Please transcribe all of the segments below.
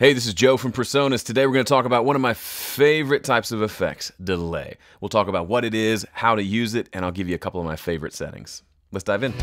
Hey, this is Joe from PreSonus. Today we're going to talk about one of my favorite types of effects, delay. We'll talk about what it is, how to use it, and I'll give you a couple of my favorite settings. Let's dive in.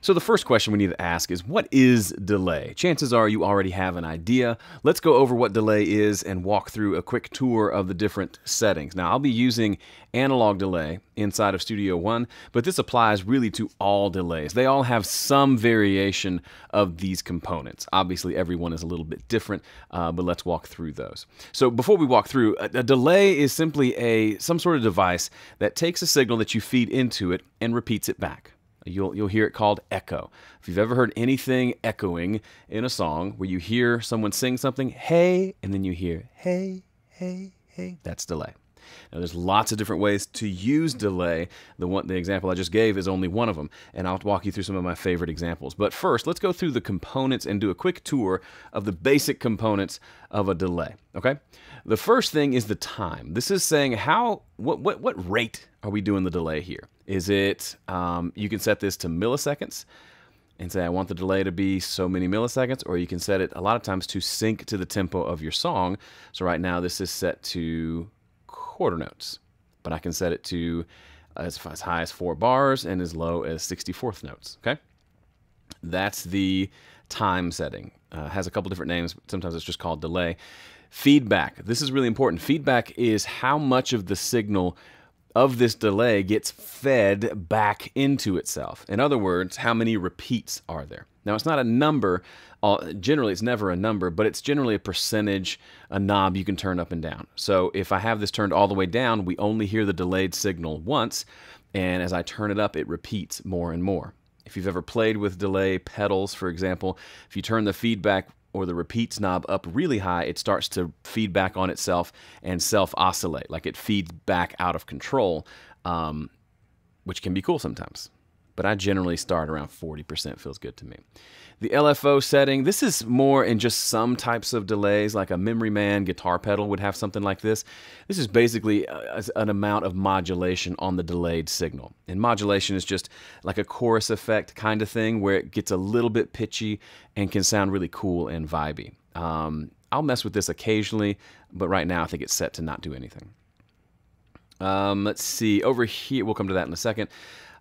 So the first question we need to ask is, what is delay? Chances are you already have an idea. Let's go over what delay is and walk through a quick tour of the different settings. Now, I'll be using analog delay inside of Studio One, but this applies really to all delays. They all have some variation of these components. Obviously, everyone is a little bit different, but let's walk through those. So before we walk through, a delay is simply some sort of device that takes a signal that you feed into it and repeats it back. You'll hear it called echo. If you've ever heard anything echoing in a song where you hear someone sing something, hey, and then you hear hey, hey, hey, that's delay. Now there's lots of different ways to use delay. The example I just gave is only one of them, and I'll walk you through some of my favorite examples. But first, let's go through the components and do a quick tour of the basic components of a delay, okay? The first thing is the time. This is saying what rate are we doing the delay here? Is it, you can set this to milliseconds and say, I want the delay to be so many milliseconds, or you can set it a lot of times to sync to the tempo of your song. So right now this is set to quarter notes, but I can set it to as high as 4 bars and as low as 64th notes, okay? That's the time setting. Has a couple different names, but sometimes it's just called delay. Feedback, this is really important. Feedback is how much of the signal of this delay gets fed back into itself. In other words, how many repeats are there? Now, it's not a number. Generally, it's never a number, but it's generally a percentage, a knob you can turn up and down. So if I have this turned all the way down, we only hear the delayed signal once, and as I turn it up, it repeats more and more. If you've ever played with delay pedals, for example, if you turn the feedback or the repeats knob up really high, it starts to feed back on itself and self-oscillate, like it feeds back out of control, which can be cool sometimes. But I generally start around 40%, feels good to me. The LFO setting, this is more in just some types of delays, like a Memory Man guitar pedal would have something like this. This is basically an amount of modulation on the delayed signal. And modulation is just like a chorus effect kind of thing where it gets a little bit pitchy and can sound really cool and vibey. I'll mess with this occasionally, but right now I think it's set to not do anything. Let's see, over here, we'll come to that in a second.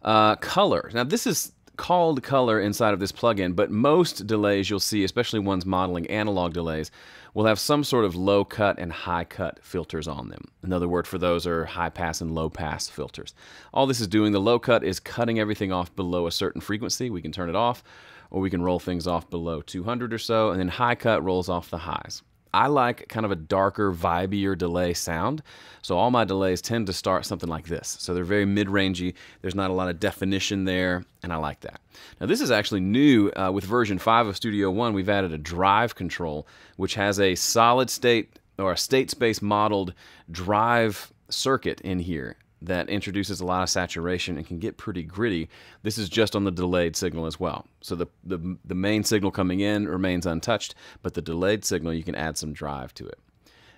Color. Now this is called color inside of this plugin, but most delays you'll see, especially ones modeling analog delays, will have some sort of low cut and high cut filters on them. Another word for those are high pass and low pass filters. All this is doing, the low cut is cutting everything off below a certain frequency. We can turn it off, or we can roll things off below 200 or so, and then high cut rolls off the highs. I like kind of a darker, vibier delay sound, so all my delays tend to start something like this. So they're very mid-rangey, there's not a lot of definition there, and I like that. Now this is actually new. With version 5 of Studio One, we've added a drive control, which has a solid state or a state space modeled drive circuit in here that introduces a lot of saturation and can get pretty gritty. This is just on the delayed signal as well. So the main signal coming in remains untouched, but the delayed signal, you can add some drive to it.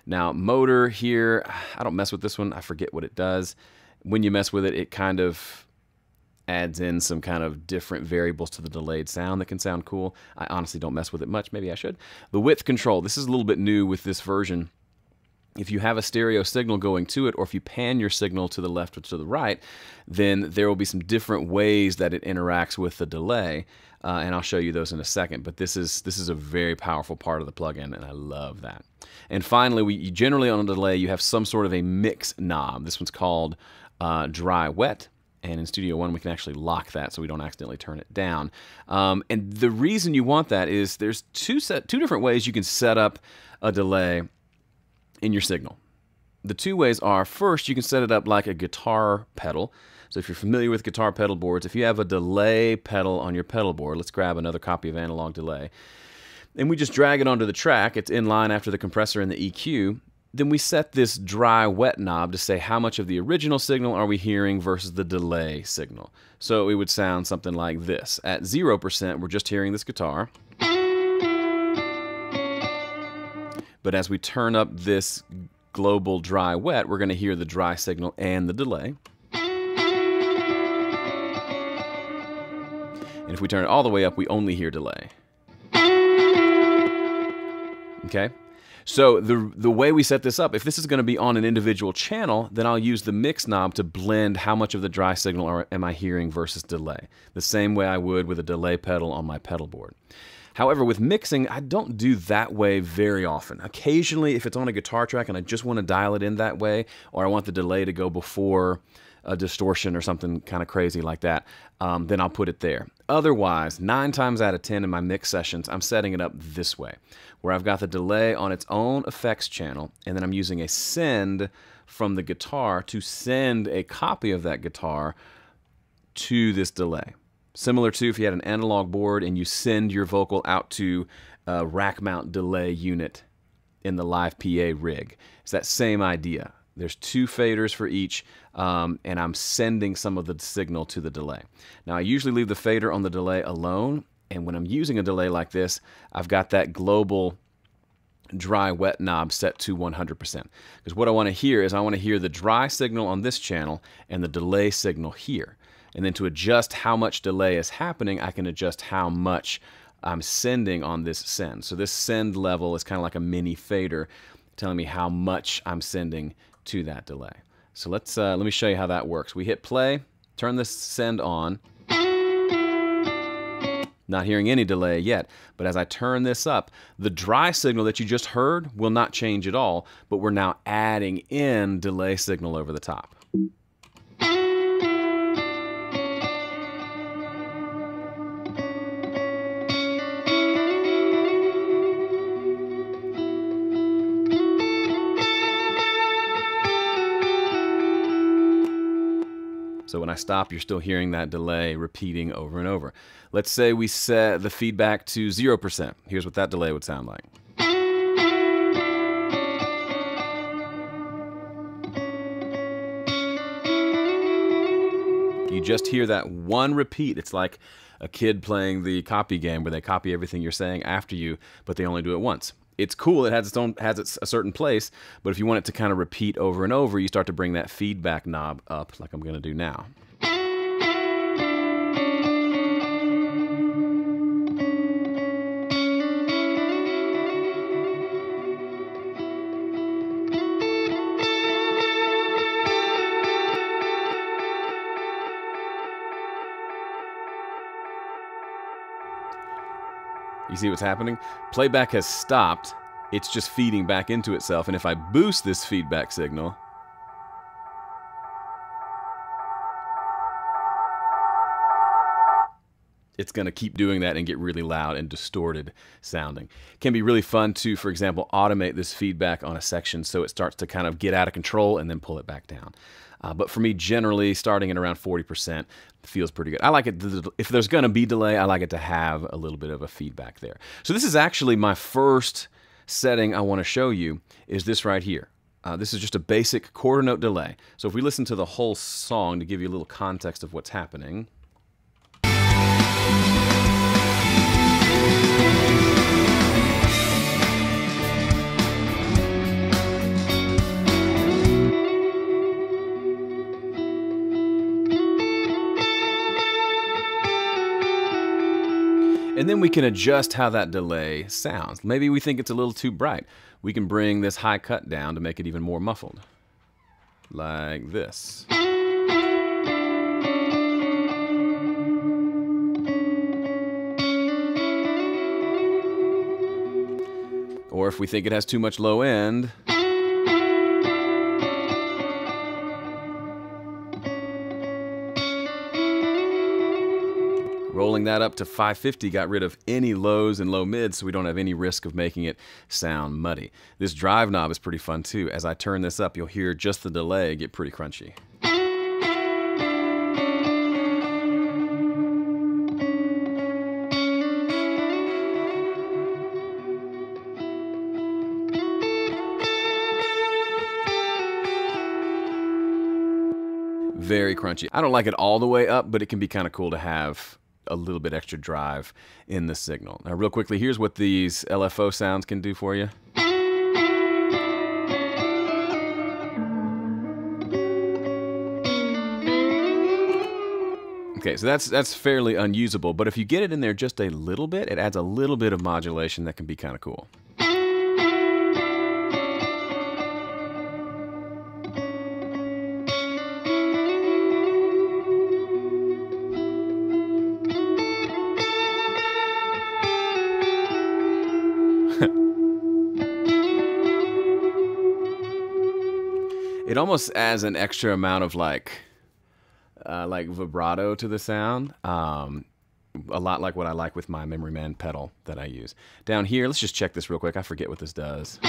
Now motor here, I don't mess with this one. I forget what it does. When you mess with it, it kind of adds in some kind of different variables to the delayed sound that can sound cool. I honestly don't mess with it much. Maybe I should. The width control, this is a little bit new with this version. If you have a stereo signal going to it, or if you pan your signal to the left or to the right, then there will be some different ways that it interacts with the delay, and I'll show you those in a second. But this is a very powerful part of the plugin, and I love that. And finally, generally on a delay, you have some sort of a mix knob. This one's called dry-wet. And in Studio One, we can actually lock that so we don't accidentally turn it down. And the reason you want that is there's two different ways you can set up a delay in your signal. The two ways are, first, you can set it up like a guitar pedal. So if you're familiar with guitar pedal boards, if you have a delay pedal on your pedal board, let's grab another copy of analog delay, and we just drag it onto the track, it's in line after the compressor and the EQ, then we set this dry wet knob to say how much of the original signal are we hearing versus the delay signal. So it would sound something like this. At 0%, we're just hearing this guitar. But as we turn up this global dry wet, we're going to hear the dry signal and the delay. and if we turn it all the way up, we only hear delay. Okay? So the way we set this up, if this is going to be on an individual channel, then I'll use the mix knob to blend how much of the dry signal am I hearing versus delay, the same way I would with a delay pedal on my pedal board. However, with mixing, I don't do that way very often. Occasionally, if it's on a guitar track and I just want to dial it in that way, or I want the delay to go before a distortion or something kind of crazy like that, then I'll put it there. Otherwise, 9 times out of 10 in my mix sessions, I'm setting it up this way, where I've got the delay on its own effects channel, and then I'm using a send from the guitar to send a copy of that guitar to this delay. Similar to if you had an analog board and you send your vocal out to a rack mount delay unit in the live PA rig. It's that same idea. There's 2 faders for each, and I'm sending some of the signal to the delay. Now, I usually leave the fader on the delay alone, and when I'm using a delay like this, I've got that global dry-wet knob set to 100%. Because what I want to hear is I want to hear the dry signal on this channel and the delay signal here. And then to adjust how much delay is happening, I can adjust how much I'm sending on this send. So this send level is kind of like a mini fader telling me how much I'm sending to that delay. So let's let me show you how that works. We hit play, turn this send on. Not hearing any delay yet, but as I turn this up, the dry signal that you just heard will not change at all, but we're now adding in delay signal over the top. So when I stop, you're still hearing that delay repeating over and over. Let's say we set the feedback to 0%. Here's what that delay would sound like. You just hear that one repeat. It's like a kid playing the copy game where they copy everything you're saying after you, but they only do it once. It's cool, it has its own, a certain place, but if you want it to kind of repeat over and over, you start to bring that feedback knob up like I'm gonna do now. You see what's happening? Playback has stopped. It's just feeding back into itself. And if I boost this feedback signal, it's going to keep doing that and get really loud and distorted sounding. It can be really fun to, for example, automate this feedback on a section so it starts to kind of get out of control and then pull it back down. But for me, generally, starting at around 40% feels pretty good. I like it, if there's going to be delay, I like it to have a little bit of a feedback there. So this is actually my first setting I want to show you, is this right here. This is just a basic quarter note delay. So if we listen to the whole song to give you a little context of what's happening. And then we can adjust how that delay sounds. Maybe we think it's a little too bright. We can bring this high cut down to make it even more muffled. Like this. Or if we think it has too much low end, rolling that up to 550 got rid of any lows and low mids, so we don't have any risk of making it sound muddy. This drive knob is pretty fun too. As I turn this up, you'll hear just the delay get pretty crunchy. Very crunchy. I don't like it all the way up, but it can be kind of cool to have a little bit extra drive in the signal. Now, real quickly, here's what these LFO sounds can do for you. Okay, so that's fairly unusable, but if you get it in there just a little bit, it adds a little bit of modulation that can be kind of cool. It almost adds an extra amount of like vibrato to the sound, a lot like what I like with my Memory Man pedal that I use. Down here, let's just check this real quick. I forget what this does.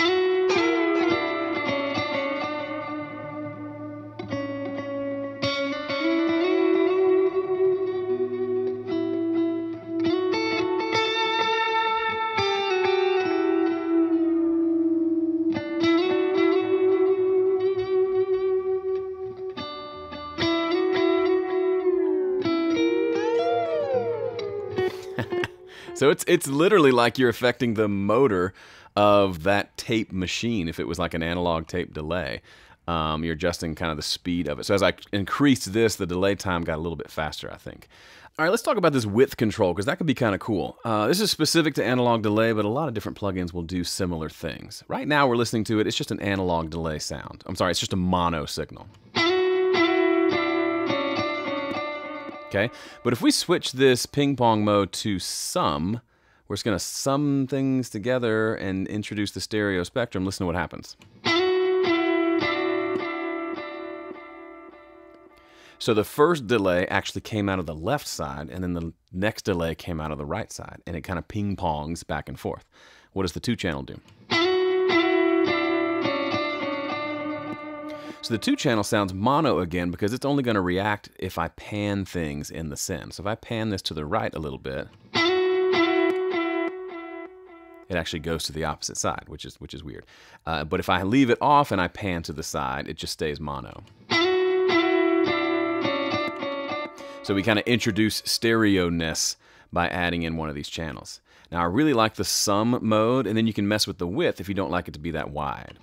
So it's literally like you're affecting the motor of that tape machine if it was like an analog tape delay. You're adjusting kind of the speed of it. So as I increased this, the delay time got a little bit faster, I think. All right, let's talk about this width control, because that could be kind of cool. This is specific to analog delay, but a lot of different plugins will do similar things. Right now we're listening to it, it's just an analog delay sound. I'm sorry, it's just a mono signal. Okay, but if we switch this ping pong mode to sum, we're just going to sum things together and introduce the stereo spectrum. Listen to what happens. So the first delay actually came out of the left side, and then the next delay came out of the right side, and it kind of ping pongs back and forth. What does the two channel do? So the two channel sounds mono again because it's only going to react if I pan things in the send. So if I pan this to the right a little bit, it actually goes to the opposite side, which is weird. But if I leave it off and I pan to the side, it just stays mono. So we kind of introduce stereo-ness by adding in one of these channels. Now I really like the sum mode, and then you can mess with the width if you don't like it to be that wide.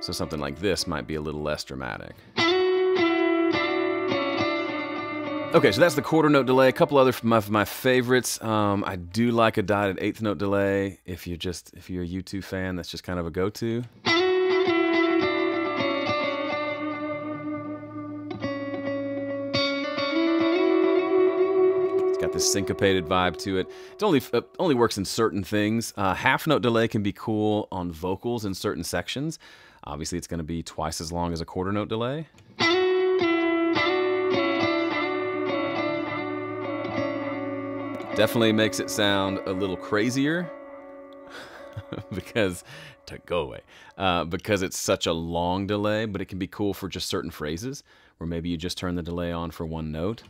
So something like this might be a little less dramatic. Okay, so that's the quarter note delay. A couple other of my favorites. I do like a dotted eighth note delay. If you're a U2 fan, that's just kind of a go-to. It's got this syncopated vibe to it. It only works in certain things. Half note delay can be cool on vocals in certain sections. Obviously, it's going to be twice as long as a quarter note delay. Definitely makes it sound a little crazier because it's such a long delay, but it can be cool for just certain phrases, or maybe you just turn the delay on for one note.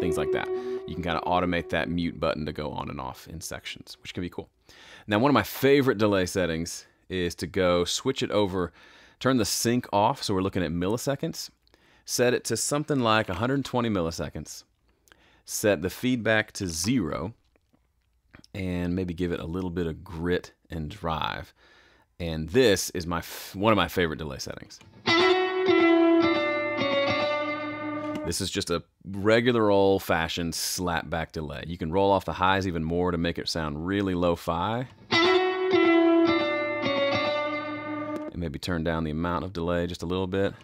Things like that. You can kind of automate that mute button to go on and off in sections, which can be cool. Now, one of my favorite delay settings is to go switch it over, turn the sync off, so we're looking at milliseconds, set it to something like 120 milliseconds, set the feedback to 0, and maybe give it a little bit of grit and drive. And this is one of my favorite delay settings. This is just a regular old-fashioned slapback delay. You can roll off the highs even more to make it sound really lo-fi. And maybe turn down the amount of delay just a little bit.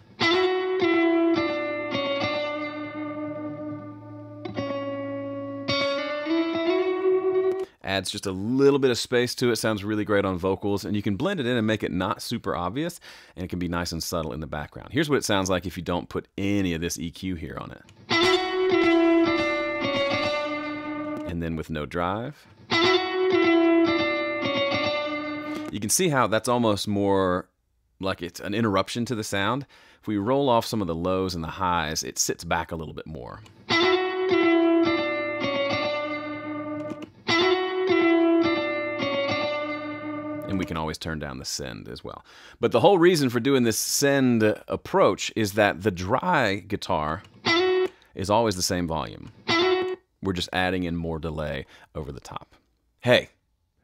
Adds just a little bit of space to it. Sounds really great on vocals, and you can blend it in and make it not super obvious, and it can be nice and subtle in the background. Here's what it sounds like if you don't put any of this EQ here on it. And then with no drive. You can see how that's almost more like it's an interruption to the sound. If we roll off some of the lows and the highs, it sits back a little bit more. And we can always turn down the send as well. But the whole reason for doing this send approach is that the dry guitar is always the same volume. We're just adding in more delay over the top. Hey,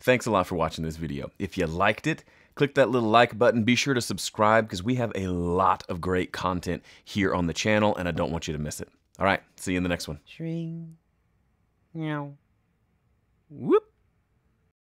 Thanks a lot for watching this video. If you liked it, click that little like button. Be sure to subscribe because we have a lot of great content here on the channel and I don't want you to miss it. All right, see you in the next one. Shring. Meow. Whoop.